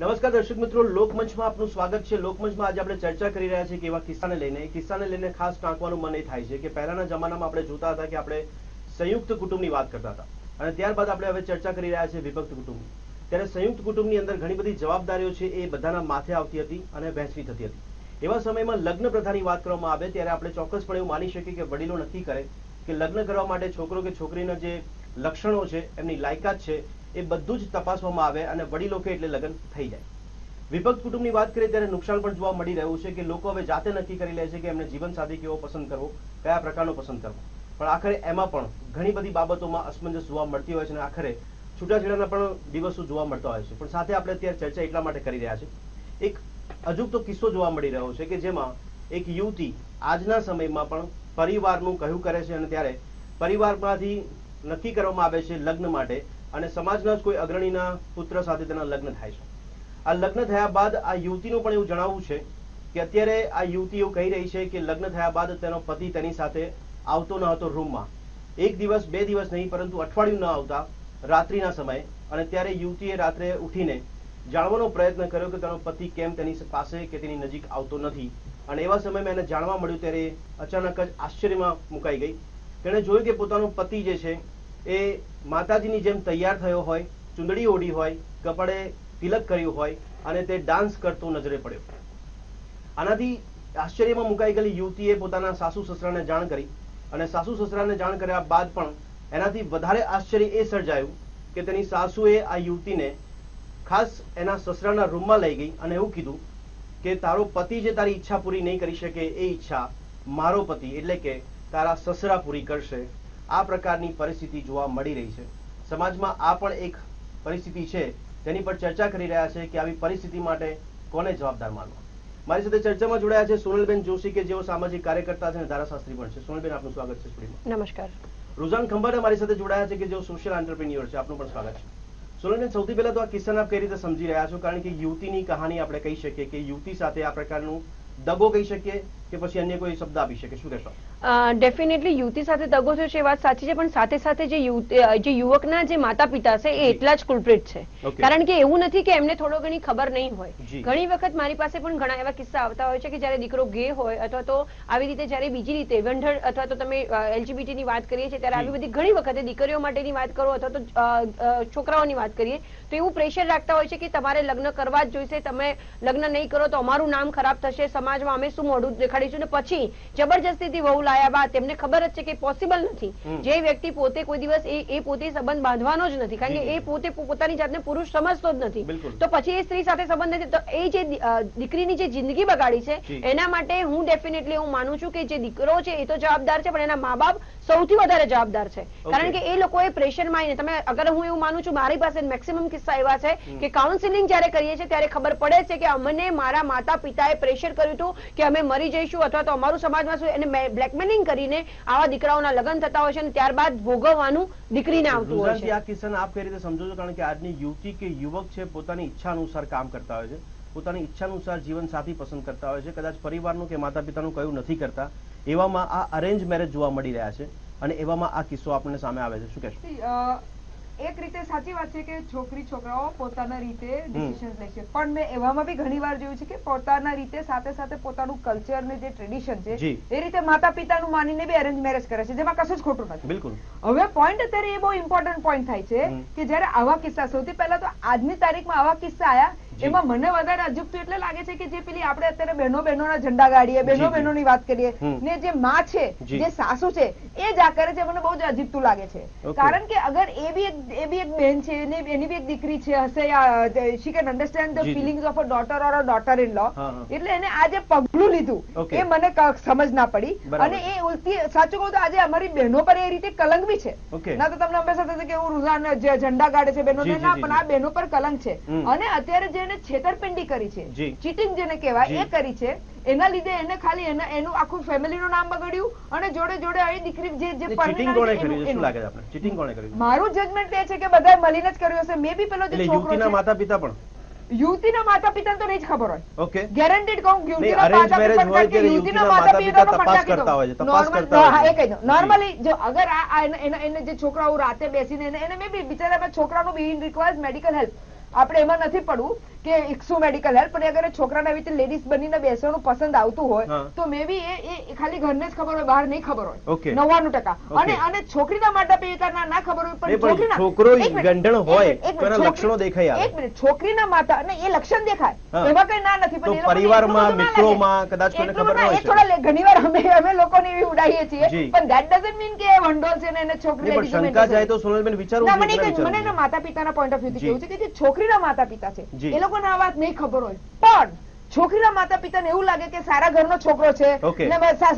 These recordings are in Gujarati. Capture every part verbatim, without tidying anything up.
નમસ્કાર દર્શક મિત્રો, લોકમંચમાં આપનું સ્વાગત છે। લોકમંચમાં આજે આપણે ચર્ચા કરી રહ્યા છીએ કે એવા કિસ્સાને લઈને કિસ્સાને લઈને ખાસ ટાંકવાનું મન એ થાય છે કે પહેલાના જમાનામાં આપણે જોતા હતા કે આપણે સંયુક્ત કુટુંબની વાત કરતા હતા અને ત્યારબાદ આપણે હવે ચર્ચા કરી રહ્યા છીએ વિભક્ત કુટુંબની। ત્યારે સંયુક્ત કુટુંબની અંદર ઘણી બધી જવાબદારીઓ છે એ બધાના માથે આવતી હતી અને વહેંચવી થતી હતી। એવા સમયમાં લગ્ન પ્રથાની વાત કરવામાં આવે ત્યારે આપણે ચોક્કસપણે એવું માની શકીએ કે વડીલો નક્કી કરે કે લગ્ન કરવા માટે છોકરો કે છોકરીના જે લક્ષણો છે, એમની લાયકાત છે, એ બધું જ તપાસવામાં આવે અને વડીલો કે એટલે લગ્ન થઈ જાય। વિભક્ત કુટુંબની વાત કરીએ ત્યારે નુકસાન પણ જોવા મળી રહ્યું છે કે લોકો હવે જાતે નક્કી કરી લે છે કે એમને જીવનસાથી કેવો પસંદ કરવો, કયા પ્રકારનો પસંદ કરવો, પણ આખરે એમાં પણ ઘણી બધી બાબતોમાં અસમંજસ જોવા મળતી હોય છે અને આખરે છૂટાછેડાના પણ દિવસો જોવા મળતા હોય છે। પણ સાથે આપણે અત્યારે ચર્ચા એટલા માટે કરી રહ્યા છે, એક અજુગતો કિસ્સો જોવા મળી રહ્યો છે કે જેમાં એક યુવતી આજના સમયમાં પણ પરિવારનું કહ્યું કરે છે અને ત્યારે પરિવારમાંથી નક્કી કરવામાં આવે છે લગ્ન માટે અને સમાજના જ કોઈ અગ્રણીના પુત્ર સાથે તેના લગ્ન થાય છે। આ લગ્ન થયા બાદ આ યુવતીનું પણ એવું જણાવવું છે કે અત્યારે આ યુવતી એવું કહી રહી છે કે લગ્ન થયા બાદ તેનો પતિ તેની સાથે આવતો ન હતો રૂમમાં, એક દિવસ બે દિવસ નહીં પરંતુ અઠવાડિયું ન આવતા રાત્રિના સમયે, અને ત્યારે યુવતીએ રાત્રે ઉઠીને જાણવાનો પ્રયત્ન કર્યો કે તેનો પતિ કેમ તેની પાસે કે તેની નજીક આવતો નથી અને એવા સમયમાં એને જાણવા મળ્યું ત્યારે અચાનક જ આશ્ચર્યમાં મુકાઈ ગઈ। તેણે જોયું કે પોતાનો પતિ જે છે એ માતાજીની જેમ તૈયાર થયો હોય, ચુંદડી ઓઢી હોય, કપડે તિલક કર્યું હોય અને તે ડાન્સ કરતો નજરે પડ્યો। આનાથી આશ્ચર્યમાં મુકાઈ ગયેલી યુવતીએ પોતાના સાસુ સસરાને જાણ કરી અને સાસુ સસરાને જાણ કર્યા બાદ પણ એનાથી વધારે આશ્ચર્ય એ સર્જાયું કે તેની સાસુએ આ યુવતીને ખાસ એના સસરાના રૂમમાં લઈ ગઈ અને એવું કીધું કે તારો પતિ જે તારી ઈચ્છા પૂરી નહીં કરી શકે એ ઈચ્છા મારો પતિ એટલે કે તારા સસરા પૂરી કરશે। આ પ્રકારની પરિસ્થિતિ જોવા મળી રહી છે સમાજમાં। આ પણ એક પરિસ્થિતિ છે તેની પર ચર્ચા કરી રહ્યા છે કે આવી પરિસ્થિતિ માટે કોને જવાબદાર માનવા। મારી સાથે ચર્ચામાં જોડાયા છે સોનલબેન જોશી કે જેઓ સામાજિક કાર્યકર્તા છે અને ધારાશાસ્ત્રી પણ છે। સોનલબેન, આપનું સ્વાગત છે સ્ટુડિયોમાં। નમસ્કાર। રુઝાન ખંભાટા મારી સાથે જોડાયા છે કે જેઓ સોશિયલ એન્ટરપ્રિન્યોર છે, આપનું પણ સ્વાગત છે। સોનલબેન, સૌથી પહેલા તો આ કિસ્સાને આપ કઈ રીતે સમજી રહ્યા છો, કારણ કે યુવતીની કહાની આપણે કહી શકીએ કે યુવતી સાથે આ પ્રકારનું દગો કહી શકીએ કે પછી અન્ય કોઈ શબ્દ આપી શકે, શું કહેશો? ડેફિનેટલી યુવતી સાથે દગો થયો છે એ વાત સાચી છે, પણ સાથે સાથે જે જે યુવકના જે માતા પિતા છે એ એટલા જ કુલપ્રિટ છે, કારણ કે એવું નથી કે એમને થોડો ઘણી ખબર નહીં હોય। ઘણી વખત મારી પાસે પણ ઘણા એવા કિસ્સા આવતા હોય છે કે જયારે દીકરો ગે હોય અથવા તો આવી રીતે જયારે બીજી રીતે વંઢળ અથવા તો તમે એલજીબીટી ની વાત કરીએ છીએ ત્યારે આવી બધી ઘણી વખતે દીકરીઓ માટેની વાત કરો અથવા તો છોકરાઓની વાત કરીએ તો એવું પ્રેશર રાખતા હોય છે કે તમારે લગ્ન કરવા જ જોઈશે, તમે લગ્ન નહીં કરો તો અમારું નામ ખરાબ થશે, સમાજમાં અમે શું મોઢું દેખાડીશું, ને પછી જબરજસ્તીથી વહુ લાયા બાદ તેમને ખબર જ છે કે પોસિબલ નથી। જે વ્યક્તિ પોતે કોઈ દિવસ એ પોતે સંબંધ બાંધવાનો જ નથી, કારણ કે એ પોતે પોતાની જાતને પુરુષ સમજતો જ નથી, તો પછી એ સ્ત્રી સાથે સંબંધ નથી, તો એ જે દીકરીની જે જિંદગી બગાડી છે એના માટે હું ડેફિનેટલી હું માનું છું કે જે દીકરો છે એ તો જવાબદાર છે, પણ એના મા બાપ સૌથી વધારે જવાબદાર છે, કારણ કે એ લોકોએ પ્રેશરમાં આવીને તમે અગર હું એવું માનું છું, મારી પાસે મેક્સિમમ કિસ્સા એવા છે કે કાઉન્સિલિંગ જયારે કરીએ છીએ ત્યારે ખબર પડે છે કે અમને મારા માતા પિતાએ પ્રેશર કર્યું હતું કે અમે મરી જઈશું અથવા તો અમારું સમાજમાં શું એને બ્લેકમેલિંગ કરીને આવા દીકરાઓના લગ્ન થતા હોય છે અને ત્યારબાદ ભોગવવાનું દીકરીને આવતું હોય છે। આ કિસ્સાને આપ કઈ રીતે સમજો છો, કારણ કે આજની યુવતી કે યુવક છે પોતાની ઈચ્છા અનુસાર કામ કરતા હોય છે, પોતાની ઈચ્છા અનુસાર જીવન સાથી પસંદ કરતા હોય છે, કદાચ પરિવારનું કે માતા પિતાનું કયું નથી કરતા, એવામાં આ અરેન્જ મેરેજ જોવા મળી રહ્યા છે અને એવામાં આ કિસ્સો આપણને સામે આવે છે, શું કહેશો? એક રીતે સાચી વાત છે કે છોકરી છોકરાઓ પોતાના રીતે ડિસિઝન લે છે, પણ મેં એવામાં બી ઘણી વાર જોયું છે કે પોતાના રીતે સાથે સાથે પોતાનું કલ્ચર ને જે ટ્રેડિશન છે એ રીતે માતા પિતાનું માનીને બી અરેન્જ મેરેજ કરે છે, જેમાં કશું જ ખોટું નથી, બિલકુલ। હવે પોઈન્ટ અત્યારે એ બહુ ઇમ્પોર્ટન્ટ પોઈન્ટ થાય છે કે જયારે આવા કિસ્સા, સૌથી પહેલા તો આજની તારીખમાં આવા કિસ્સા આયા એમાં મને વધારે અજુગતું એટલે લાગે છે કે જે પેલી આપણે અત્યારે બહેનો બહેનોના ઝંડા ગાડીએ, બહેનો બહેનોની વાત કરીએ ને જે માં છે, જે સાસુ છે એ જ આ કરે છે, મને બહુ જ અજુગતું લાગે છે, કારણ કે અગર એ બી એક એ બી એક બહેન છે ને એની બી એક દીકરી છે હશે, she can understand the feelings of a daughter or a daughter in law, એટલે એને આ જે પગલું લીધું એ મને સમજ ના પડી અને એ ઉલટી, સાચું કહું તો આજે અમારી બહેનો પર એ રીતે કલંક બી છે ના, તો તમને હંમેશા થશે કે હું રુઝાન ઝંડા ગાડે છે બહેનોને, ના, પણ આ બહેનો પર કલંક છે અને અત્યારે જે છેતરપિંડી કરી છે, ચીટિંગ જેને કહેવાય એ કરી છે, એના લીધે એને ખાલી એનું આખું ફેમિલીનું નામ બગડ્યું અને જોડે જોડે આ દીકરી જે જે ચીટિંગ કોણે કરી છે, શું લાગે છે આપને ચીટિંગ કોણે કરી? મારું જજમેન્ટ એ છે કે બધાએ મળીને જ કર્યું હશે, મે બી પેલો જે છોકરો છે યુવતીના માતા પિતા પણ, યુવતીના માતા પિતાને તો નહીં જ ખબર હોય, ઓકે ગેરંટીડ કહું, યુવતીના માતા પિતા હોય કે યુવતીના માતા પિતા તપાસ કરતા હોય છે, તપાસ કરતા હોય, હા એ કહી દો નોર્મલી જો અગર આ એને જે છોકરાઓ રાતે બેસીને એને મે બી બિચારા છોકરાનો બી ઇન રિક્વાયર્સ મેડિકલ હેલ્પ, આપણે એમાં નથી પડવું કે ઇક્સુ મેડિકલ હેલ્પ અને અગર છોકરાને આવી રીતે લેડીઝ બનીને બેસવાનું પસંદ આવતું હોય તો મેબી એ એ ખાલી ઘરને જ ખબર હોય, બહાર નહીં ખબર હોય નવ્વાણું ટકા. અને અને છોકરીના માતા પિતાના ના ખબર હોય પણ છોકરીના છોકરો ગંઢણ હોય તો એના લક્ષણો દેખાય આવે. એક મિનિટ, છોકરીના માતા અને એ લક્ષણ દેખાય એમાં કઈ ના નથી, પણ પરિવારમાં મિત્રોમાં કદાચ કોઈને ખબર ન હોય. થોડા ઘણીવાર અમે અમે લોકોને એવી ઉડાઈએ છીએ પણ ધેટ ડઝન્ટ મીન કે ભંડોળ છે ને એને છોકરી લેડી બની શંકા જાય તો સોનલબેન વિચારવું જોઈએ. મને એના માતા પિતાના પોઈન્ટ ઓફ વ્યૂ થી કેવું છે કે જે છોકરીના માતા પિતા છે એ લોકો આ વાત નહીં ખબર હોય પણ છોકરીના માતા પિતાને એવું લાગે કે સારા ઘરનો છોકરો છે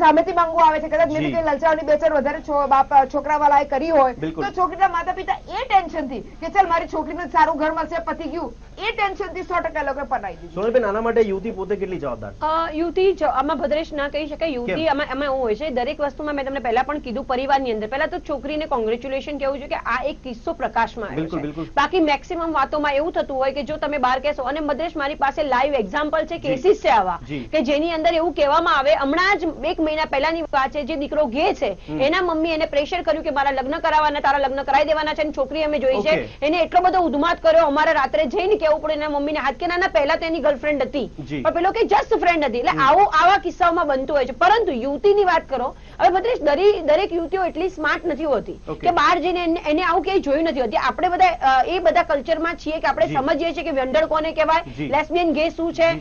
સામેથી માંગવા આવે છે, કદાચ મેં લલચાવાની બેચર વધારે છોકરા વાળાએ કરી હોય તો છોકરીના માતા પિતા એ ટેન્શનથી કે ચાલ મારી છોકરીને સારું ઘર મળશે પતી ગયું એ ટેન્શનથી સો ટકા લોકો પનાઈ દીધું. સોનલબેન, આના માટે યુવતી પોતે કેટલી જવાબદાર? યુવતી આમાં ભદ્રેશ ના કહી શકાય. યુવતી આમાં એમાં એવું હોય છે દરેક વસ્તુમાં, મેં તમને પહેલા પણ કીધું, પરિવારની અંદર પહેલા તો છોકરીને કોંગ્રેચ્યુલેશન કહેવું જોઈએ કે આ એક કિસ્સો પ્રકાશમાં આવ્યો છે. બાકી મેક્સિમમ વાતોમાં એવું થતું હોય કે જો તમે બહાર કહેશો, અને ભદ્રેશ મારી પાસે લાઈવ એક્ઝામ્પલ છે, કેસીસ છે આવા કે જેની અંદર એવું કહેવામાં આવે, હમણાં જ એક મહિના પહેલાની વાત છે, જે દીકરો ગે છે એના મમ્મી એને પ્રેશર કર્યું કે મારા લગ્ન કરાવવાના, તારા લગ્ન કરાવી દેવાના છે, અને છોકરી અમે જોઈ છે, એને એટલો બધો ઉધમાત કર્યો, અમારે રાત્રે જઈને કેવું પડે એના મમ્મીને હાથ કે નાના પહેલા તો એની ગર્લફ્રેન્ડ હતી પણ પેલો કે જસ્ટ ફ્રેન્ડ હતી. એટલે આવો આવા કિસ્સાઓમાં બનતું હોય છે. પરંતુ યુવતીની વાત કરો, હવે ભદ્રેશ દરેક યુવતીઓ એટલી સ્માર્ટ નથી હોતી કે બહાર જઈને એને આવું ક્યાંય જોયું નથી હોતી. આપણે બધા એ બધા કલ્ચરમાં છીએ કે આપણે સમજીએ છીએ કે વ્યંડળ કોને કહેવાય, લેસ્બિયન ગે શું છે,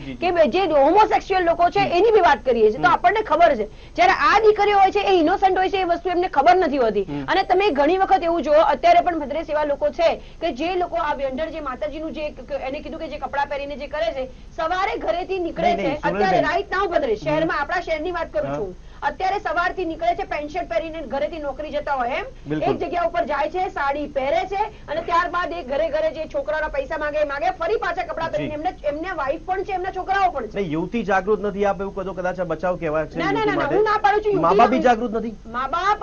જે હોમોસેક્સ્યુઅલ લોકો છે એની બી વાત કરીએ છીએ તો આપણને ખબર છે. જયારે આ દીકરીઓ હોય છે એ ઇનોસન્ટ હોય છે, એ વસ્તુ એમને ખબર નથી હોતી. અને તમે ઘણી વખત એવું જોવો, અત્યારે પણ ભદ્રેશ એવા લોકો છે કે જે લોકો આ વ્યંઢળ, જે માતાજીનું જે એને કીધું કે જે કપડાં પહેરીને જે કરે છે, સવારે ઘરેથી નીકળે છે, અત્યારે રાઈટ નાઉ ભદ્રેશ શહેરમાં, આપણા શહેરની વાત કરું છું, અત્યારે સવારથી નીકળે છે પેન્ટ શર્ટ પહેરીને, ઘરેથી નોકરી જતા હોય એમ એક જગ્યા ઉપર જાય છે, સાડી પહેરે છે, અને ત્યારબાદ એ ઘરે ઘરે જે છોકરાઓના પૈસા માંગે માંગે ફરી પાછા કપડાં પહેરીને. એમને એમને વાઈફ પણ છે, એમના છોકરાઓ પણ છે. યુવતી જાગૃત નથી. આપ એવું કહો કદાચ આ બચાવ કહેવાય છે. ના ના ના, હું ના પાડું છું. મા બાપ બી જાગૃત નથી. મા બાપ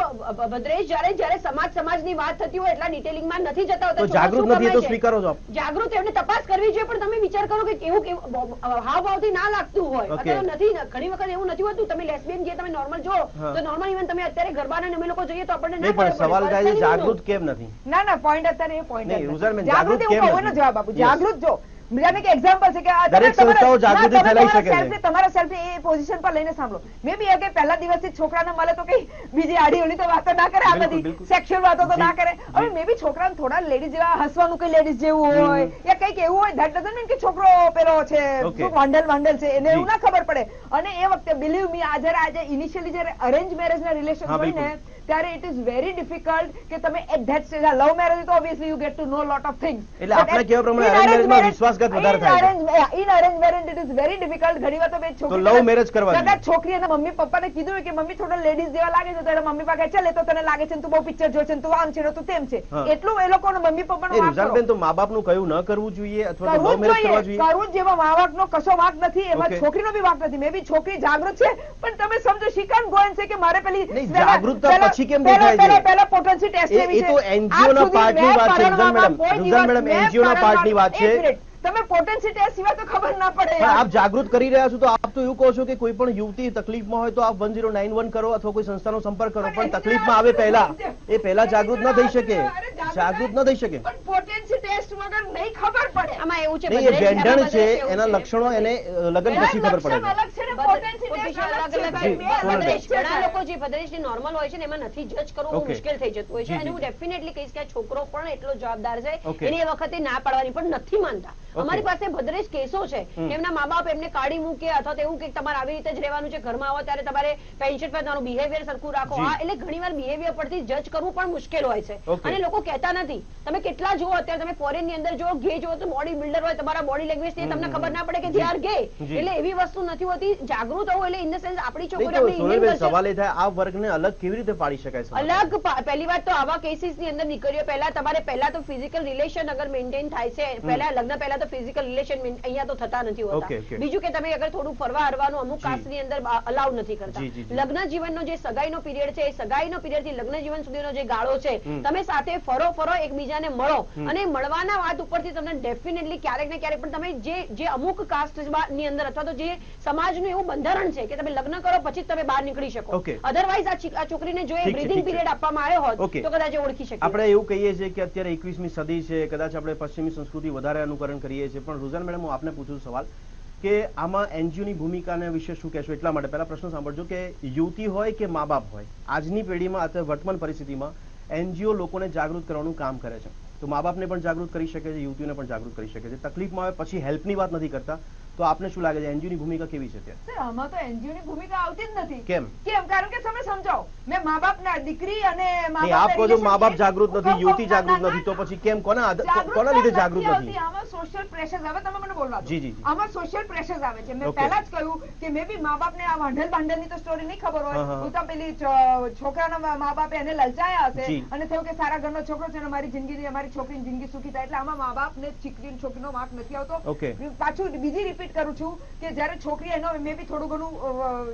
ભદ્રેશ જયારે જયારે સમાજ સમાજની વાત થતી હોય એટલા ડિટેલિંગમાં નથી જતા હોતા. જાગૃત નથી તો સ્વીકારો છો આપ. જાગૃત એમને તપાસ કરવી જોઈએ, પણ તમે વિચાર કરો કે એવું હાવભાવથી ના લાગતું હોય અત્યારે નથી, ઘણી વખત એવું નથી હોતું. તમે લેસ્બિયન જે તમે નોર્મલ જો તો નોર્મલ ઇવન તમે અત્યારે ગરબાના અમે લોકો જોઈએ તો આપણને ના પડે. સવાલ થાય છે જાગૃત કેમ નથી? ના ના, પોઈન્ટ અત્યારે એ પોઈન્ટ છે. યુઝર મે જાગૃત કેમ હોય ને જવાબ આપું. જાગૃત જો બીજાને કે એક્ઝામ્પલ છે કે આ દરેક સંસ્થાઓ જાગૃતિ ફેલાઈ શકે છે. તમારા સેલ્ફ એ પોઝિશન પર લઈને સાંભળો. મે બી કે પહેલા દિવસથી છોકરાને મળે તો કે બીજી આડીઓની તો વાતો ના કરે, આ બધી સેક્સ્યુઅલ વાતો તો ના કરે. હવે મે બી છોકરાને થોડા લેડી જેવા હસવાનું, કે લેડીઝ જેવું હોય યા કઈક એવું હોય, ધેટ ડઝન્ટ મીન કે છોકરો પેલો છે વાંડલ વાંડલ છે, એને એવું ના ખબર પડે. અને એ વખતે બિલીવ મી, આ જ્યારે આજે ઇનિશિયલી જ્યારે અરેન્જ મેરેજના રિલેશન હોય ને ત્યારે ઇટ ઇઝ વેરી ડિફિકલ્ટ કે તમે એટ ધેટ સ્ટેજ. આ લવ મેરેજ તો obviously you get to know lot of things. એટલે આપણે કેવા પ્રમાણે અરેન્જ મેરેજમાં વિશ્વાસઘાત વધારે થાય છે. In arrange marriage it is very difficult. ઘણીવાર તો બે છોકરી લવ મેરેજ કરવા કદાચ છોકરી એના મમ્મી પપ્પાને કીધું કે મમ્મી થોડા લેડીઝ જેવા લાગે છે, તો એના મમ્મી પાસે ચાલે તો તને લાગે છે તું બહુ પિક્ચર જોય છે, તું આમ છે તું તેમ છે, એટલું એ લોકોના મમ્મી પપ્પાનો વાંક. રુઝાનબેન, તો મા-બાપનું કયું ન કરવું જોઈએ અથવા લવ મેરેજ કરવા જોઈએ? કરવું જેવા મા-બાપનો કશો વાંક નથી, એમાં છોકરીનો બી વાંક નથી. મે બી છોકરી જાગૃત છે પણ તમે સમજો શિકાન ગોયન છે કે મારે પેલી જાગૃતતા પછી કેમ દેખાય છે? પહેલા પોટેન્શિયલ ટેસ્ટ લેવી છે. એ તો એનજીઓ ના પાર્ટ ની વાત છે Ruzan madam. Ruzan madam, NGO ના પાર્ટ ની વાત છે. તમે પોટેન્શિયલ ટેસ્ટ સિવાય તો ખબર ના પડે. પણ આપ જાગૃત કરી રહ્યા છો તો આપ તો એવું કહો છો કે કોઈ પણ યુવતી તકલીફમાં હોય તો આપ એક શૂન્ય નવ એક કરો અથવા કોઈ સંસ્થાનો સંપર્ક કરો, પણ તકલીફમાં આવે પહેલા એ પહેલા જાગૃત ન થઈ શકે. જાગૃત ન થઈ શકે પણ પોટેન્શિયલ ટેસ્ટ વગર નહીં ખબર પડે. આમાં એવું છે કે વેંઢણ છે, એના લક્ષણો એને લગન પછી ખબર પડે. પોટેન્શિયલ અલગ અલગ છે. ઘણા લોકો જે ભદ્રેશની નોર્મલ હોય છે ને એમાં નથી જજ કરવું મુશ્કેલ થઈ જતું હોય છે. અને હું ડેફિનેટલી કહીશ કે છોકરો પણ એટલો જવાબદાર છે, એને એ વખતે ના પાડવાની પણ નથી માનતા. અમારી પાસે ભદ્રેશ કેસો છે એમના મા બાપ એમને કાઢી મૂકે અથવા એવું કે તમારે આવી રીતે જ રહેવાનું છે, ઘરમાં આવો ત્યારે તમારે પેન્ટ શર્ટ પર તમારું બિહેવિયર સરખું રાખો. હા, એટલે ઘણીવાર બિહેવિયર પરથી જજ કરવું પણ મુશ્કેલ હોય છે અને લોકો કહેતા નથી. તમે કેટલા જુઓ અત્યારે, તમે ફોરેન ની અંદર જો ગે જુઓ તો બોડી બિલ્ડર હોય, તમારા બોડી લેંગ્વેજ થી તમને ખબર ના પડે કે ધે આર ગે. એટલે એવી વસ્તુ નથી હોતી. જાગૃત હોવું એટલે ઇન ધ સેન્સ આપણી છોકરીઓ. સવાલ એ થાય આ વર્ગને અલગ કેવી રીતે પાડી શકાય છે? અલગ પહેલી વાત તો આવા કેસીસ ની અંદર નીકળ્યો પહેલા તમારે પહેલા તો ફિઝિકલ રિલેશન અગર મેન્ટેન થાય છે, પહેલા લગ્ન પહેલા તો ફિઝિકલ રિલેશન અહીંયા તો થતા નથી હોતા. બીજું કે તમે અગર થોડું ફરવા હરવાનું અમુક કાસ્ટની અંદર અલાઉડ નથી કરતા. લગ્ન જીવનનો જે સગાઈનો પીરિયડ છે, એ સગાઈનો પીરિયડથી લગ્ન જીવન સુધીનો જે ગાળો છે, તમે સાથે ફરો ફરો એકબીજાને મળો અને મળવાના વાત ઉપરથી તમને ડેફિનેટલી ક્યારેક ને ક્યારેક પણ તમે જે જે અમુક કાસ્ટની અંદર અથવા તો જે સમાજનું એવું બંધારણ છે કે તમે લગ્ન કરો પછી તમે બહાર નીકળી શકો. અધરવાઇઝ આ છોકરીને જો એ બ્રીથિંગ પીરિયડ આપવામાં આવ્યો હોત તો કદાચ ઓળખી શકે. આપણે એવું કહીએ છીએ કે અત્યારે એકવીસમી સદી છે, કદાચ આપણે પશ્ચિમી સંસ્કૃતિ વધારે અનુકરણ કરીએ કરીએ છીએ પણ રૂઝાન મેડમ હું આપને પૂછું સવાલ કે આમાં એનજીઓ ની ભૂમિકાને વિશે શું કહેશો એટલા માટે પહેલા પ્રશ્ન સાંભળજો કે યુવતી હોય કે મા-બાપ હોય આજની પેઢીમાં અથવા વર્તમાન પરિસ્થિતિમાં એનજીઓ લોકોને જાગૃત કરવાનું કામ કરે છે तो माँ बाप ने पण जागृत करी शके छे युवतीओने पण जागृत करी शके छे तकलीफ में आवे पछी हेल्प नी वात नथी करता तो आपने शुं लागे छे एनजीओ नी भूमिका केवी छे त्यारे सर आमां तो एनजीओ नी भूमिका आवती ज नथी केम केम कारण के समय समजाओ मैं माँ बाप ना दीकरी अने माँ बाप आपको जो माँ बाप जागृत नथी युवती जागृत नथी तो पछी केम कोना कोना लीधे जागृत नथी आमां सोशल प्रेशर्स आवे तमे मने बोलवा दो जी जी आमां सोशल प्रेशर्स आवे छे मैं पहेला ज कह्युं के मे बी माँ बाप ने आ वांढल बांढल नी तो स्टोरी नहीं खबर होय तो तो पेली छोकराना माँ बाप एने ललचाया हशे अने थयो के सारा घरनो छोकरो छे अने मारी जिंदगी मारी छोकरी जिंदगी सुखी थाय એટલે આમાં માબાપ ને ચીકરીન છોકરીનો માર્ક નથી આવતો હું પાછું બીજી રીપીટ કરું છું કે જ્યારે છોકરી એનો મે બી થોડું ઘણું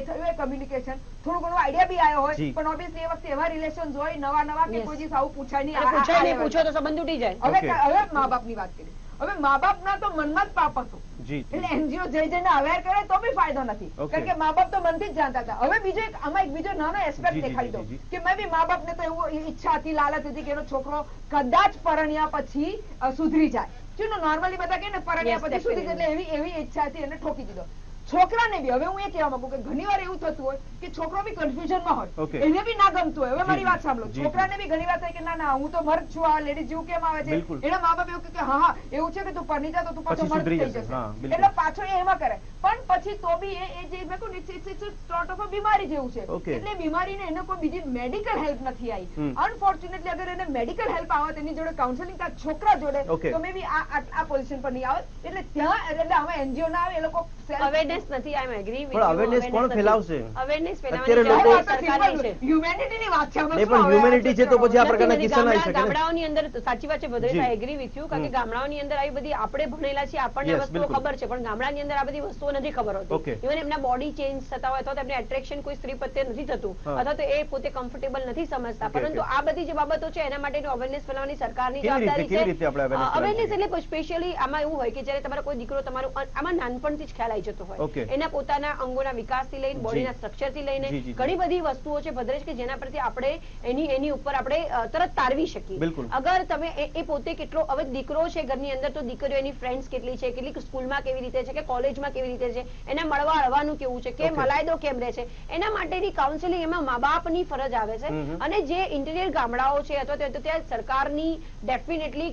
એ થયું એ કમ્યુનિકેશન થોડું ઘણો આઈડિયા બી આયો હોય પણ ઓબવિયસલી એ વખતે એવા રિલેશન્સ હોય નવા નવા કે કોઈ જી સાવ પૂછાય નહીં આ પૂછાય નહીં પૂછો તો સંબંધ ઉડી જાય હવે હવે માબાપની વાત કરી હવે માબાપ ના તો મનમાં જ પાપ હતો જી એટલે એનજીઓ જે જેને અવેર કરે તો બી ફાયદો નથી કારણ કે માબાપ તો મનથી જ જાણતા હતા હવે બીજો એક આમાં એક બીજો નાનો એસ્પેક્ટ દેખાડી દો કે મે બી માબાપને તો એવો ઈચ્છા હતી લાલચ હતી કે એનો છોકરો કદાચ પરણ્યા પછી સુધરી જાય જેનો નોર્મલી બધા કહે ને પરણ્યા પછી સુધરી જાય એટલે એવી એવી ઈચ્છા હતી એને ઠોકી દીધો છોકરાને બી હવે હું એ કહેવા માંગુ કે ઘણીવાર એવું થતું હોય કે છોકરો બી કન્ફ્યુઝનમાં હોય એને બી ના ગમતું હોય હવે મારી વાત સાંભળો છોકરાને બી ઘણીવાર થાય કે ના ના હું તો મર્દ છું આ લેડી જીવ કેમ આવે છે એના મા-બાપ એવું કે હા હા એવું છે કે તું પરણી જા તો તું પાછો મર્દ થઈ જશે એટલે પાછો એ એમાં કરે પણ પછી તો બી એ એ જે મેકો નિશ્ચિત સોર્ટ ઓફ બીમારી જેવું છે એટલે બીમારીને એને કોઈ બીજી મેડિકલ હેલ્પ નથી આવી અનફોર્ચ્યુનેટલી અગર એને મેડિકલ હેલ્પ આવે તેની જોડે કાઉન્સેલિંગ કા છોકરા જોડે તો મે બી આ આ પોઝિશન પર નહી આવે એટલે ત્યાં એટલે હવે એનજીઓ ના આવે એ લોકો સેલ્ફ નથી I am agree with awareness કોણ ફેલાવશે અવેરનેસ ફેલાવવાની લોકો સરકારની છે હ્યુમેનિટીની વાત છે ને પણ હ્યુમેનિટી છે તો પછી આ પ્રકારના કિસ્સા આવી શકે ગામડાઓની અંદર સાચી વાત છે Bhadresh I agree with you કારણ કે ગામડાઓની અંદર આવી બધી આપણે ભણેલા છીએ આપણને વસ્તુઓ ખબર છે પણ ગામડાની અંદર આ બધી વસ્તુઓ નથી ખબર હોતી ઈવન એમના બોડી ચેન્જ થતા હોય તો એમને એટ્રેક્શન કોઈ સ્ત્રી પ્રત્યે નથી થતું અથવા તો એ પોતે કમ્ફર્ટેબલ નથી સમજતા પરંતુ આ બધી જે બાબતો છે એના માટેનો અવેરનેસ ફેલાવવાની સરકારની જવાબદારી છે કેવી રીતે આપણે અવેરનેસ એટલે સ્પેશિયલી આમાં એવું હોય કે જ્યારે તમારો કોઈ દીકરો તમારો આમાં નાનપણથી જ ખ્યાલ આવી જતો હોય એના પોતાના અંગોના વિકાસથી લઈને બોડીના સ્ટ્રક્ચરથી લઈને ઘણી બધી વસ્તુઓ છે ભદ્રેશ કે જેના પરથી આપણે એની એની ઉપર આપણે તરત તારવી શકીએ અગર તમે એ પોતે કેટલો હવે દીકરો છે ઘરની અંદર તો દીકરીઓ એની ફ્રેન્ડ્સ કેટલી છે કેટલી સ્કૂલમાં કેવી રીતે છે કે કોલેજમાં કેવી રીતે છે એના મળવા આવવાનું કેવું છે કે મલાયદો કેમ રહે છે એના માટેની કાઉન્સેલિંગ એમાં મા બાપની ફરજ આવે છે અને જે ઇન્ટિરિયર ગામડાઓ છે અથવા તો ત્યાં સરકારની ડેફિનેટલી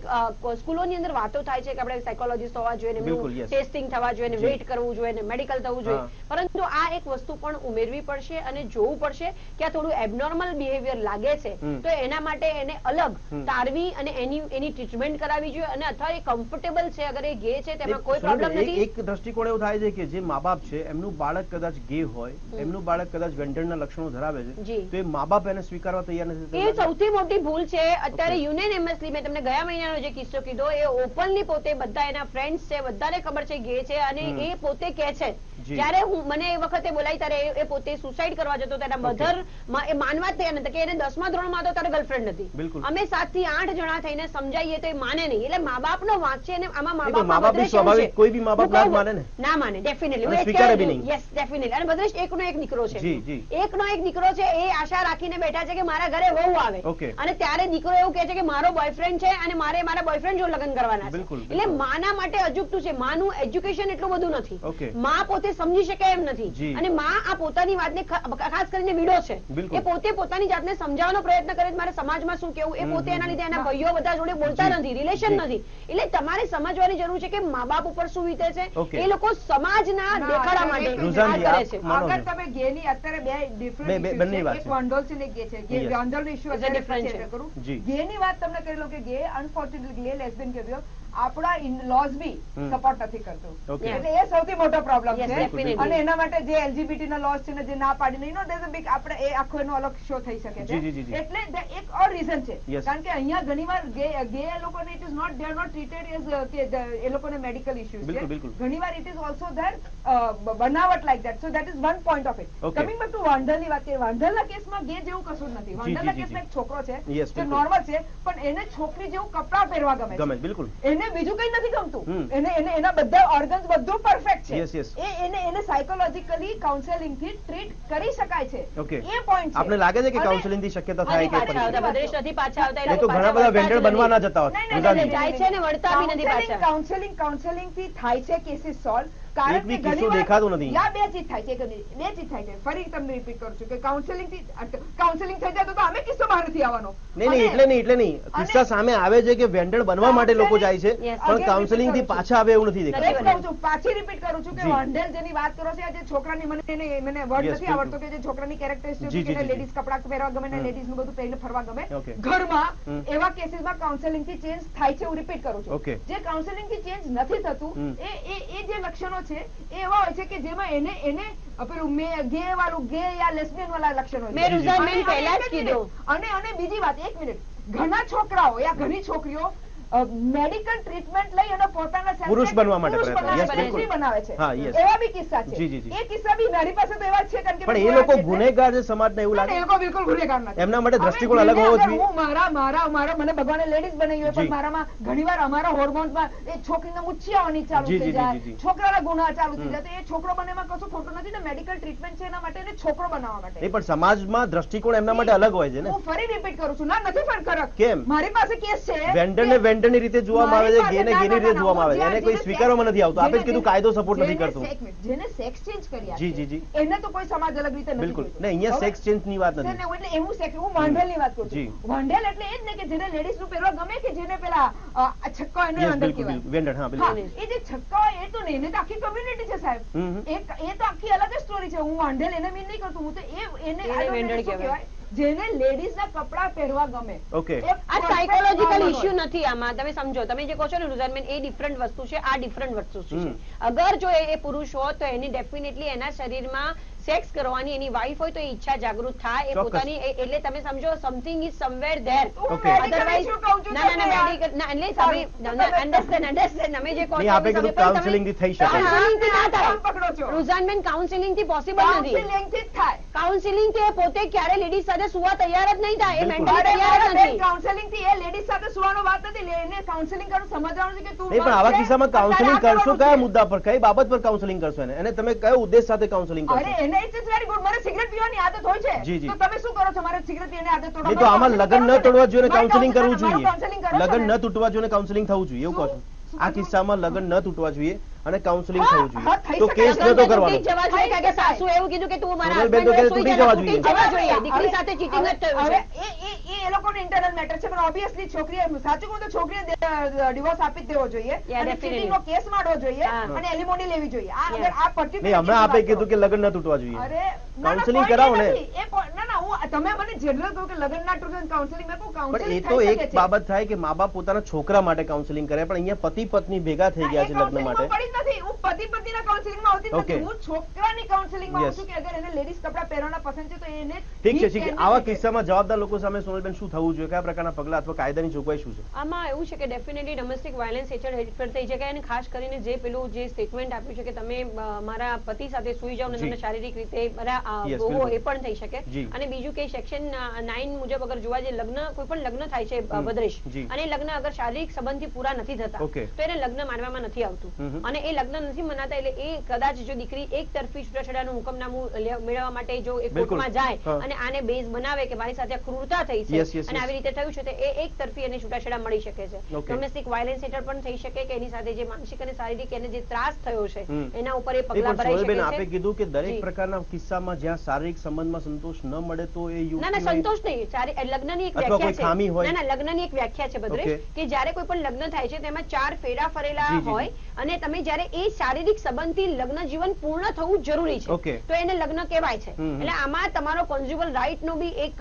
સ્કૂલોની અંદર વાતો થાય છે કે આપણે સાયકોલોજીસ્ટ હોવા જોઈએ ને ટેસ્ટિંગ થવા જોઈએ ને વેઇટ કરવું જોઈએ ને મેડિકલ થવું જોઈએ પરંતુ આ એક વસ્તુ પણ ઉમેરવી પડશે અને જોવું પડશે કે આ થોડું એબનોર્મલ બિહેવિયર લાગે છે તો એના માટે એને અલગ તારવી અને એની એની ટ્રીટમેન્ટ કરાવી જોઈએ અને અથવા એ કમ્ફર્ટેબલ છે અગર એ ગે છે તેમાં કોઈ પ્રોબ્લેમ નથી એક દ્રષ્ટિકોણ એવું થાય છે કે જે મા-બાપ છે એમનું બાળક કદાચ ગે હોય એમનું બાળક કદાચ વેન્ડરના લક્ષણો ધરાવે છે તો એ મા-બાપ એને સ્વીકારવા તૈયાર નથી એ સૌથી મોટી ભૂલ છે અત્યારે યુનેનિમસલી મેં તમને ગયા મહિનાનો જે કિસ્સો કીધો એ ઓપનલી પોતે બધા એના ફ્રેન્ડ્સ છે બધાને ખબર છે ગે છે અને એ પોતે કહે છે જ્યારે હું મને એ વખતે બોલાઈ ત્યારે એ પોતે સુસાઇડ કરવા જતો હતો એના મધર એ માનવા તૈયાર નહોતા કે એને દસમા ધોરણમાં તો તારે ગર્લફ્રેન્ડ હતી અમે સાત થી આઠ જણા થઈને સમજાવીએ તો એ માને નહીં એટલે મા બાપનો વાંક છે અને આમાં મા બાપ મા બાપ સ્વાભાવિક કોઈ બી મા બાપ ના માને ને ના માને ડેફિનેટલી સ્વીકારે બી નહીં યસ ડેફિનેટલી અને બધરેશ એકનો એક દીકરો છે એકનો એક દીકરો છે એ આશા રાખીને બેઠા છે કે મારા ઘરે વહુ આવે અને ત્યારે દીકરો એવું કહે છે કે મારો બોયફ્રેન્ડ છે અને મારે મારા બોયફ્રેન્ડ જોડે લગ્ન કરવાના છે એટલે માના માટે અજુગતું છે માનું એજ્યુકેશન એટલું બધું નથી મા પોતે સમજી શકે એમ નથી અને માં આ પોતાની વાતને ખાસ કરીને વિડો છે એ પોતે પોતાની જાતને સમજાવવાનો પ્રયત્ન કરે મારે સમાજમાં શું કેવું એ પોતે એના લીધે એના ભાઈઓ બધા જોડે બોલતા નથી રિલેશન નથી એટલે તમારે સમજવાની જરૂર છે કે મા-બાપ ઉપર શું વીતે છે એ લોકો સમાજના દેખાડા માટે આગળ તમે ગેની અત્યારે બે ડિફરન્ટ એક વાંડોલસી ને ગે છે ગે વાંડોલનો ઇશ્યુ છે ડિફરન્ટ છે કરું ગેની વાત તમને કહી લો કે ગે અનફોર્ચ્યુનેટલી લે લેસબિયન કહેવાય આપણા ઇનલોઝ બી સપોર્ટ નથી કરતો એટલે એ સૌથી મોટો પ્રોબ્લેમ છે અને એના માટે જે એલજીબીટી ના લોસ છે ને જે ના પાડી નહીં નો ધેઝ અ બિગ આપણે એ આખો એનો અલગ શો થઈ શકે છે એટલે એક ઓર રીઝન છે કારણ કે અહીંયા ઘણીવાર ગે ગે લોકોને it is not there not treated as a લોકોને મેડિકલ ઇશ્યુઝ છે ઘણીવાર ઇટ ઇઝ ઓલસો ધેર બનાવટ like that so that is one point of it coming back to વાંઢલની વાત કરીએ વાંઢલના કેસમાં ગે જેવું કશું જ નથી વાંઢલના કેસમાં એક છોકરો છે જે નોર્મલ છે પણ એને છોકરી જેવું કપડાં પહેરવા ગમે છે બિલકુલ એને બીજું કંઈ નથી ગમતું, એને એને એના બધા ઓર્ગન્સ બધું પરફેક્ટ છે, યસ યસ, એ એને એને સાયકોલોજિકલી કાઉન્સેલિંગ થી ટ્રીટ કરી શકાય છે. ઓકે, એ પોઈન્ટ છે. આપને લાગે છે કે કાઉન્સેલિંગ થી શક્યતા થાય કે પછી પ્રદેશ નથી પાછા આવતા? એ લોકો ઘણા બધા વેન્ડર બનવા ના જતા હોય, જાય છે ને વળતા બી નથી પાછા. કાઉન્સેલિંગ કાઉન્સેલિંગ થી થાય છે કેસીસ સોલ્વ. કારણ કે ઘણી દેખાતું નથી, યા બે ચીજ થાય છે, બે ચીજ થાય છે. ફરી તમને રિપીટ કરું છું કે કાઉન્સેલિંગ થી કાઉન્સેલિંગ થઈ જાય તો અમે કિસ્સો બહારથી આવવાનો નહીં. નહીં, એટલે નહીં, એટલે નહીં. કિસ્સા સામે આવે છે કે વેન્ડર બનવા માટે લોકો જાય છે, પણ કાઉન્સેલિંગ થી પાછા આવે એવું નથી દેખાતું. પાછી રિપીટ કરું છું કે વેન્ડર જેની વાત કરો છો, જે છોકરાની, મને મને વર્ડ નથી આવડતો, કે જે છોકરાની કેરેક્ટરિસ્ટિક કે લેડીઝ કપડાં પહેરવા ગમે ને લેડીઝ નું બધું પહેરીને ફરવા ગમે ઘરમાં, એવા કેસીસમાં કાઉન્સેલિંગ થી ચેન્જ થાય છે. હું રિપીટ કરું છું, જે કાઉન્સેલિંગ થી ચેન્જ નથી થતું એ એ જે લક્ષણો છે એવા હોય છે કે જેમાં એને એને પેલું ગે વાળું ગે યા લેસ્બિયન વાળા લક્ષણો. મેં રુઝાન મેં પહેલા જ કીધું. અને અને બીજી વાત, એક મિનિટ, ઘણા છોકરાઓ યા ઘણી છોકરીઓ મેડિકલ ટ્રીટમેન્ટ લઈ અને પોતાના પુરુષ બનવા માટે પ્રયત્ન બનાવે છે. એવા બી કિસ્સા છે. એ કિસ્સા બી મારી પાસે તો એવા જ છે, કારણ કે પણ એ લોકો ગુનેગાર છે સમાજને એવું લાગે. એ લોકો બિલકુલ ગુનેગાર નથી, એમના માટે દ્રષ્ટિકોણ અલગ હોવો જોઈએ. હું મારા મારા મારા મને ભગવાને લેડીઝ બનાવી હોય, પણ મારામાં ઘણીવાર અમારા હોર્મોન્સમાં એ છોકરીને મુછિયાઓની ચાલુ થઈ જાય, છોકરાના ગુના ચાલુ થઈ જાય, તો એ છોકરો બનેમાં કશું ખોટું નથી ને. મેડિકલ ટ્રીટમેન્ટ છે એના માટે, એને છોકરો બનાવવા માટે. એ પણ સમાજમાં દ્રષ્ટિકોણ એમના માટે અલગ હોય છે ને. હું ફરી રિપીટ કરું છું, ના નથી ફરક કરક. કેમ? મારી પાસે કેસ છે, વેન્ડર ને ની રીતે જોવામાં આવે છે, ગેને ગેની રીતે જોવામાં આવે છે, એને કોઈ સ્વીકારવામાં નથી આવતું. આપે જ કીધું કાયદો સપોર્ટ નથી કરતો જેને સેક્સ ચેન્જ કરી આપે. જી જી જી, એને તો કોઈ સમાજ અલગ રીતે નથી. બિલકુલ નહીં, અહીંયા સેક્સ ચેન્જ ની વાત નથી. એટલે એવું સેક્સ, હું વાંઢેલ ની વાત કરું છું. વાંઢેલ એટલે એ જ ને કે જેને લેડીઝ નું પહેરવા ગમે કે જેને પેલા છક્કો, એને વાંઢેલ કહેવાય. વેન્ડર, હા બિલકુલ. એ જે છક્કો એ તો નહીં, એને તો આખી કમ્યુનિટી છે સાહેબ, એક એ તો આખી અલગ સ્ટોરી છે. હું વાંઢેલ એને મીન નહીં કરતો, હું તો એ એને વેન્ડર કહેવાય જેને લેડીઝ ના કપડા પહેરવા ગમે. ઓકે, આ સાયકોલોજિકલ ઇશ્યુ નથી આમાં. તમે સમજો, તમે જે કહો છો ને રુઝાન બેન, એ ડિફરન્ટ વસ્તુ છે, આ ડિફરન્ટ વસ્તુ છે. અગર જો એ પુરુષ હોત તો એની ડેફિનેટલી એના શરીરમાં સેક્સ કરવાની એની વાઈફ હોય તો એ ઈચ્છા જાગૃત થાય, એ પોતાની. એટલે તમે સમજો, something is somewhere there. Otherwise ના ના ના મેડિકલ ના, એટલે સારી અન્ડરસ્ટેન્ડ અન્ડરસ્ટેન્ડ તમે જે કહો છો આપે કીધું કાઉન્સેલિંગ થી થઈ શકે. કાઉન્સેલિંગ થી ના થાય, પકડો છો રુઝાન બેન, કાઉન્સેલિંગ થી પોસિબલ નથી. કાઉન્સેલિંગ થી થાય, કાઉન્સેલિંગ થી પોતે ક્યારે લેડીઝ સુવા તૈયાર જ નહીં થાય, એ મેન્ટલી તૈયાર જ નથી. કાઉન્સેલિંગ થી એ લેડીઝ સાથે સુવાનો વાત નથી, એને કાઉન્સેલિંગ કરવું સમજાવવાનું છે કે તું. પણ આવા કિસ્સામાં કાઉન્સેલિંગ કરશો કયા મુદ્દા પર, કઈ બાબત પર કાઉન્સેલિંગ કરશો? એને એને તમે કયો ઉદ્દેશ સાથે કાઉન્સેલિંગ કરશો? અરે એને ઇટ્સ વેરી ગુડ, મને સિગરેટ પીવાની આદત હોય છે, તો તમે શું કરો છો? મારે સિગરેટ પીવાની આદત તોડો, તો આમાં લગન ન તોડવા જોઈએ, કાઉન્સેલિંગ કરવું જોઈએ. લગન ન તૂટવા જોઈએ, કાઉન્સેલિંગ થવું જોઈએ, એવું કહો છો? આ કિસ્સામાં લગન ન તૂટવા જોઈએ અને કાઉન્સેલિંગ થવું જોઈએ, તો કેસ નતો કરવાનો. જવાબ છે કે કે સાસુ એવું કીધું કે તું મારા હસબન્ડ તૂટી જવા જોઈએ, જવા જોઈએ, દીકરી સાથે ચીટિંગ જ થયું. હવે એ એ એ લોકોનો ઇન્ટરનલ મેટર છે, પણ ઓબવિયસલી છોકરીએ, સાચું કહું તો છોકરીએ ડિવોર્સ આપી દેવો જોઈએ, અને ચીટિંગનો કેસ માંડવો જોઈએ, અને એલિમોની લેવી જોઈએ. આ અગર આ પર્ટિક્યુલર નહીં, હમણાં આપે કીધું કે લગ્ન ન તૂટવા જોઈએ. અરે કાઉન્સેલિંગ કરાવો ને. એ ના ના, હું તમે મને જનરલ કહો કે લગ્ન ના તૂટે કાઉન્સેલિંગ મેં કહું કાઉન્સેલિંગ થાય છે. એ તો એક બાબત થાય કે મા-બાપ પોતાના છોકરા માટે કાઉન્સેલિંગ કરે, પણ અહીંયા પતિ પત્ની ભેગા થઈ ગયા છે લગ્ન માટે. હું પતિ પતિના કાઉન્સેલિંગમાં આવતી નથી, હું છોકરાની કાઉન્સેલિંગમાં આવું છું કે અગર એને લેડીઝ કપડાં પહેરવાના પસંદ છે તો એને ઠીક છે. કે આવા કિસ્સામાં જવાબદાર લોકો સામે સોનલબેન શું થવું જોઈએ, કયા પ્રકારના પગલા અથવા કાયદાની જોગવાઈ શું છે? આમાં એવું છે કે ડેફિનેટલી ડોમેસ્ટિક વાયલન્સ હેઠળ હેરફેર થઈ શકે, અને ખાસ કરીને જે પેલું જે સ્ટેટમેન્ટ આપ્યું છે કે તમે મારા પતિ સાથે સૂઈ જાવ ને તમને શારીરિક રીતે મારા ભોગો, એ પણ થઈ શકે. અને બીજું કે સેક્શન નાઇન મુજબ અગર જોવા જઈએ, લગ્ન કોઈ પણ લગ્ન થાય છે ભદ્રેશ, અને લગ્ન અગર શારીરિક સંબંધથી પૂરા નથી થતા તો એને લગ્ન માનવામાં નથી આવતું, અને એ લગ્ન નથી મનાતા. એટલે એ કદાચ જો દીકરી એક તરફી છૂટાછેડાનું હુકમનામું મેળવવા માટે જો એ કોર્ટમાં જાય અને આને બેઝ બનાવે કે મારી સાથે ક્રૂરતા થઈ છે અને આવી રીતે થયું છે, તો એ એક તરફી એને છૂટાછેડા મળી શકે છે. ડોમેસ્ટિક વાયલન્સ હેઠળ પણ થઈ શકે કે એની સાથે જે માનસિક અને શારીરિક એને જે ત્રાસ થયો છે એના ઉપર એ પગલાં ભરાઈ શકે છે. આપે કીધું કે દરેક પ્રકારના કિસ્સામાં જ્યાં શારીરિક સંબંધમાં સંતોષ ન મળે તો એ યુ ના ના સંતોષ નહીં, લગ્નની એક વ્યાખ્યા છે. ના ના, લગ્નની એક વ્યાખ્યા છે બધરે કે જ્યારે કોઈ પણ લગ્ન થાય છે તેમાં ચાર ફેરા ફરેલા હોય, અને તમે જ્યારે એ શારીરિક સંબંધથી લગ્ન જીવન પૂર્ણ થવું જરૂરી છે તો એને લગ્ન કહેવાય છે. એટલે આમાં તમારો કોન્જ્યુગલ રાઇટ નો બી એક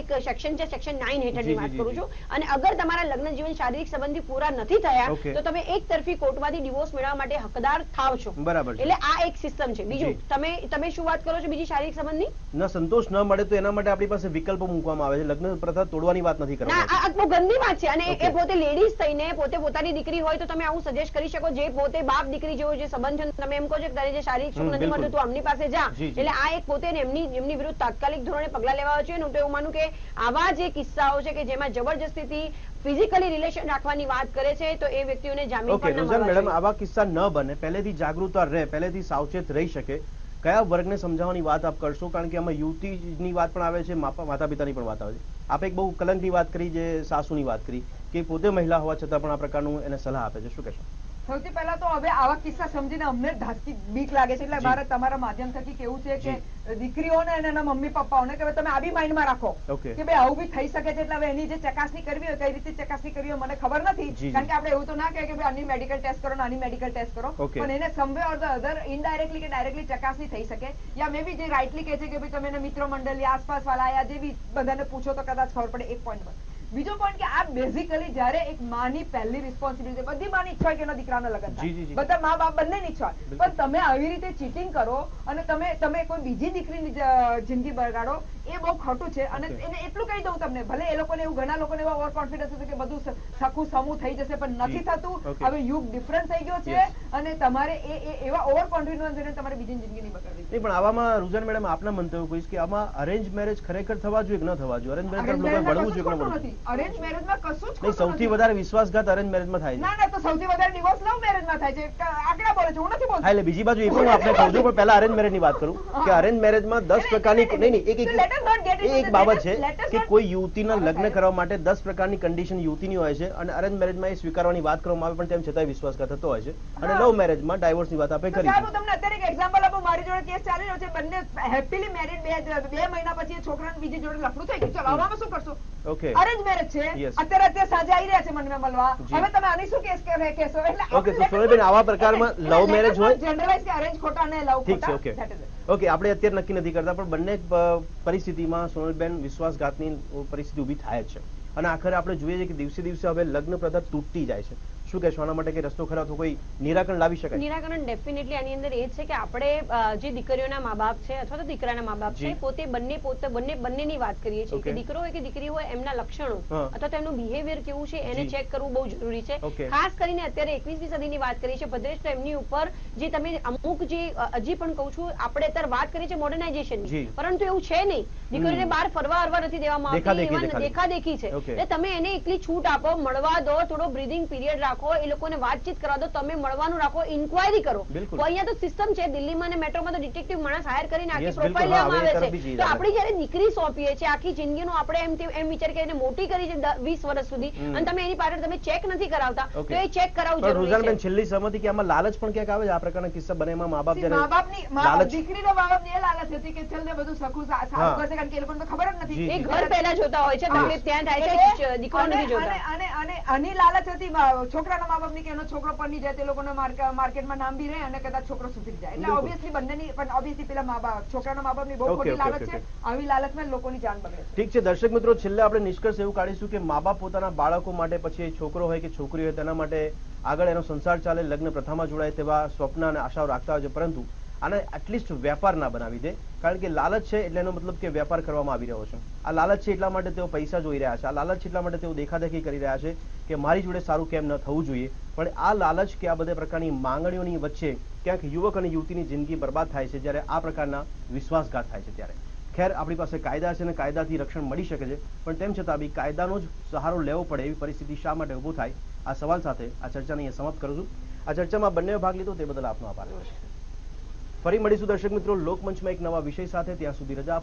એક સેક્શન છે, સેક્શન નાઇન હેઠળની વાત કરું છું. અને અગર તમારા લગ્ન જીવન શારીરિક સંબંધથી પૂરા નથી થયા તો તમે એક તરફી કોર્ટમાંથી ડિવોર્સ મેળવવા માટે હકદાર થાવ છો, બરાબર? એટલે આ એક સિસ્ટમ છે. બીજું તમે તમે શું વાત કરો છો બીજી શારીરિક સંબંધની? ના, સંતોષ ન મળે તો એના માટે આપણી પાસે વિકલ્પો મૂકવામાં આવે છે, લગ્ન પ્રથા તોડવાની વાત નથી કરવાની. ના, આ બહુ ગંદી વાત છે. અને એ પોતે લેડીઝ થઈને પોતે પોતાની દીકરી હોય તો તમે આવું સજેસ્ટ કરી શકો, જે પોતે બાપ દીકરી જેવો જે સંબંધ છે, તમે એમ કહો છો કે તારે જે શારીરિક સુખ નથી મળતું તો અમની પાસે જા. એટલે આ એક પોતે એમની એમની વિરુદ્ધ તાત્કાલિક ધોરણે પગલા લેવા જોઈએ. હું તો એવું માનું કે આવા જે કિસ્સાઓ છે કે જેમાં જબરજસ્તીથી फिजिकली रिलेशन राखવાની વાત કરે છે તો એ વ્યક્તિઓને જામીન પણ ન મળે. ઓકે મેડમ, આવા કિસ્સા ન બને પહેલેથી જાગૃત રહે, પહેલેથી સાવચેત રહી શકે. કયા વર્ગને સમજાવવાની વાત આપ કરશો? કારણ કે આમાં યુવતીની વાત પણ આવે છે, માતા-પિતાની પણ વાત આવે છે. આપ એક બહુ કલંકની વાત કરી, જે સાસુની વાત કરી કે પોતે મહિલા હોવા છતાં પણ આ પ્રકારનું એને સલાહ આપે છે, શું કહેશો? સૌથી પહેલા તો હવે આવા કિસ્સા સમજીને અમને ધાકતી બીક લાગે છે. એટલે ભારત તમારા માધ્યમ થકી કેવું છે કે દીકરીઓને અને એના મમ્મી પપ્પાઓને કે તમે આ બી માઇન્ડમાં રાખો કે ભાઈ આવું બી થઈ શકે છે. એટલે હવે એની જે ચકાસણી કરવી હોય, કઈ રીતે ચકાસણી કરવી હોય મને ખબર નથી, કારણ કે આપણે એવું તો ના કહે કે ભાઈ આની મેડિકલ ટેસ્ટ કરો ને આની મેડિકલ ટેસ્ટ કરો, પણ એને somewhere or the other indirectly કે ડાયરેક્ટલી ચકાસણી થઈ શકે. યા મે બી જે રાઇટલી કહે છે કે ભાઈ તમે એના મિત્રો મંડળ યા આસપાસ વાળા યા જે બી બધાને પૂછો તો કદાચ ખબર પડે. એક પોઈન્ટ પર બીજો પોઈન્ટ કે આ બેઝિકલી જ્યારે એક માની પહેલી રિસ્પોન્સિબિલિટી, બધી માની ઈચ્છા હોય કે એના દીકરાને લગન થાય, બધા મા બાપ બંનેની ઈચ્છા હોય, પણ તમે આવી રીતે ચીટિંગ કરો અને તમે તમે કોઈ બીજી દીકરીની જિંદગી બગાડો એ બહુ ખોટું છે. અને એને એટલું કહી દઉં તમને, ભલે એ લોકોને એવું, ઘણા લોકોને એવા ઓવર કોન્ફિડન્સ હશે કે બધું સખું સમૂહ થઈ જશે, પણ નથી થતું. હવે યુગ ડિફરન્સ થઈ ગયો છે અને તમારે એ એવા ઓવર કોન્ફિડન્સ એને તમારે બીજી જિંદગી નહીં બગાડવી. નહીં, પણ આવામાં રૂઝાન મેડમ આપના મંતવ્ય કહીશ કે આમાં અરેન્જ મેરેજ ખરેખર થવા જોઈએ કે ન થવા જોઈએ? અરેન્જ મેરેજ લોકોને ભણવું જોઈએ કે ન ભણવું? અરેન્જ મેરેજમાં કશું જ સૌથી વધારે વિશ્વાસઘાત અરેન્જ મેરેજમાં થાય છે. ના ના, તો સૌથી વધારે ડિવોર્સ લવ મેરેજમાં થાય છે. આંકડા બોલે છે, હું નથી બોલતો. એટલે બીજી બાજુ એ પણ આપણે કહું છું, પણ પહેલા અરેન્જ મેરેજની વાત કરું કે અરેન્જ મેરેજમાં દસ પ્રકારની નહીં નહીં એક એક એક બાબત છે કે કોઈ યુવતીના લગ્ન કરવા માટે દસ પ્રકારની કન્ડિશન યુવતીની હોય છે અને અરેન્જ મેરેજમાં એ સ્વીકારવાની વાત કરવામાં આવે પણ તેમ છતાં વિશ્વાસઘાત થતો હોય છે. અને લવ મેરેજમાં ડાયવોર્સની વાત આપણે કરી. હું તમને અત્યારે એક એક્ઝામ્પલ આપું. મારી જોડે કેસ ચાલી રહ્યો છે, બંને હેપીલી મેરીડ, બે બે મહિના પછી એ છોકરાને બીજી જોડે લફડું થઈ ગયું. ચાલો આમાં શું કરશો? ઓકે, અરેન્જ અને આખરે આપણે જોઈએ છે કે દિવસે દિવસે હવે લગ્ન પ્રથા તૂટતી જાય છે. શું કહેશો આના માટે? કે રસ્તો ખરા તો કોઈ નિરાકરણ લાવી શકાય? નિરાકરણ ડેફિનેટલી આની અંદર એ છે કે આપણે જે દીકરીઓના મા બાપ છે અથવા તો દીકરાના મા બાપ છે, પોતે બંને પોતે બંને બંનેની વાત કરીએ છીએ કે દીકરો હોય કે દીકરી હોય એમના લક્ષણો અથવા તો એમનું બિહેવિયર કેવું છે એને ચેક કરવું બહુ જરૂરી છે. ખાસ કરીને અત્યારે એકવીસમી સદીની વાત કરીએ છીએ ભદ્રેશ, તો એમની ઉપર જે તમે અમુક જે હજી પણ કહું છું આપણે અત્યારે વાત કરીએ છીએ મોડર્નાઇઝેશન, પરંતુ એવું છે નહીં. દીકરીને બહાર ફરવા હરવા નથી દેવામાં આવતી, દેખાદેખી છે. તમે એને એકલી છૂટ આપો, મળવા દો, થોડો બ્રીધિંગ પીરિયડ રાખો, એ લોકોને વાતચીત કરા દો, તમે મળવાનું રાખો, ઇન્ક્વાયરી કરો. અહીંયા તો સિસ્ટમ છે, દિલ્હીમાં ને મેટ્રોમાં તો ડિટેક્ટિવ માણસ હાયર કરીને આખી પ્રોફાઇલ લેવામાં આવે છે. તો આપણી જ્યારે દીકરી સોંપીએ છીએ આખી જિંદગીનું, આપણે એમ એમ વિચાર કે એને મોટી કરી છે વીસ વર્ષ સુધી અને તમે એની પાછળ તમે ચેક નથી કરાવતા, તો એ ચેક કરાવવું જરૂરી છે. રૂઝાનબેન, છેલ્લી સહમતી કે આમાં લાલચ પણ ક્યાંક આવે છે? આ પ્રકારના કિસ્સા બને એમાં મા બાપ મા બાપની લાલચ, દીકરીનો મા બાપને એ લાલચ હતી કે ચલ ને બધું સખું સારું કરશે, કારણ કે એ લોકોને ખબર જ નથી. એ ઘર પહેલા જોતા હોય છે, તકલીફ ત્યાં થાય છે. દર્શક મિત્રો, છેલ્લે આપણે નિષ્કર્ષ એવું કાઢીશું કે મા બાપ પોતાના બાળકો માટે, પછી છોકરો હોય કે છોકરી હોય, તેના માટે આગળ એનો સંસાર ચાલે, લગ્ન પ્રથામાં જોડાય તેવા સ્વપ્ન અને આશાઓ રાખતા હોય છે, પરંતુ આને એટલીસ્ટ વેપાર ના બનાવી દે. કારણ કે લાલચ છે એટલે એનો મતલબ કે વેપાર કરવામાં આવી રહ્યો છે. આ લાલચ છે એટલા માટે તેઓ પૈસા જોઈ રહ્યા છે, આ લાલચ છે એટલા માટે તેઓ દેખાદેખી કરી રહ્યા છે કે મારી જોડે સારું કેમ ન થવું જોઈએ. પણ આ લાલચ કે આ બધા પ્રકારની માંગણીઓની વચ્ચે ક્યાંક યુવક અને યુવતીની જિંદગી બરબાદ થાય છે જ્યારે આ પ્રકારના વિશ્વાસઘાત થાય છે. ત્યારે ખેર આપણી પાસે કાયદા છે અને કાયદાથી રક્ષણ મળી શકે છે, પણ તેમ છતાં બી કાયદાનો જ સહારો લેવો પડે એવી પરિસ્થિતિ શા માટે ઊભો થાય? આ સવાલ સાથે આ ચર્ચાને અહીંયા સમાપ્ત કરું છું. આ ચર્ચામાં બંને ભાગ લીધો તે બદલ આપનો આભાર. ફરી મળીશું દર્શક મિત્રો લોકમંચમાં એક નવા વિષય સાથે. ત્યાં સુધી રજા.